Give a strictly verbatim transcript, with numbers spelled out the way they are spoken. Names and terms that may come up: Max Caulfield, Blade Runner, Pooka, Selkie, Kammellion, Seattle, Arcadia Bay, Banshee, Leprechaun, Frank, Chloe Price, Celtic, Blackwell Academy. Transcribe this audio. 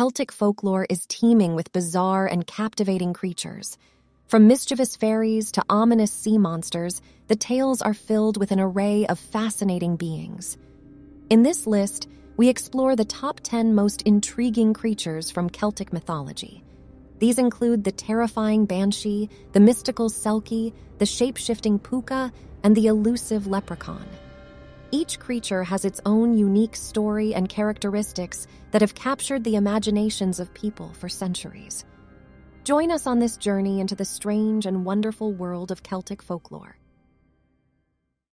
Celtic folklore is teeming with bizarre and captivating creatures. From mischievous fairies to ominous sea monsters, the tales are filled with an array of fascinating beings. In this list, we explore the top ten most intriguing creatures from Celtic mythology. These include the terrifying Banshee, the mystical Selkie, the shape-shifting Pooka, and the elusive Leprechaun. Each creature has its own unique story and characteristics that have captured the imaginations of people for centuries. Join us on this journey into the strange and wonderful world of Celtic folklore.